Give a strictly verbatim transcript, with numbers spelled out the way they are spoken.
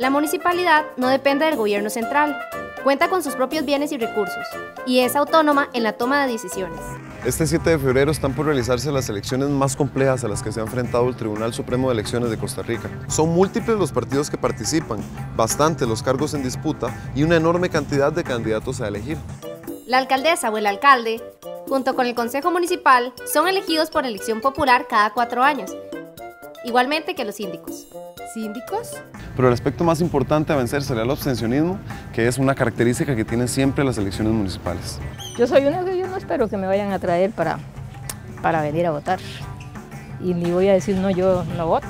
La municipalidad no depende del gobierno central, cuenta con sus propios bienes y recursos y es autónoma en la toma de decisiones. Este siete de febrero están por realizarse las elecciones más complejas a las que se ha enfrentado el Tribunal Supremo de Elecciones de Costa Rica. Son múltiples los partidos que participan, bastantes los cargos en disputa y una enorme cantidad de candidatos a elegir. La alcaldesa o el alcalde, junto con el Consejo Municipal, son elegidos por elección popular cada cuatro años, igualmente que los síndicos. ¿Síndicos? Pero el aspecto más importante a vencer será el abstencionismo, que es una característica que tienen siempre las elecciones municipales. Yo soy una que yo no espero que me vayan a traer para, para venir a votar. Y ni voy a decir, no, yo no voto.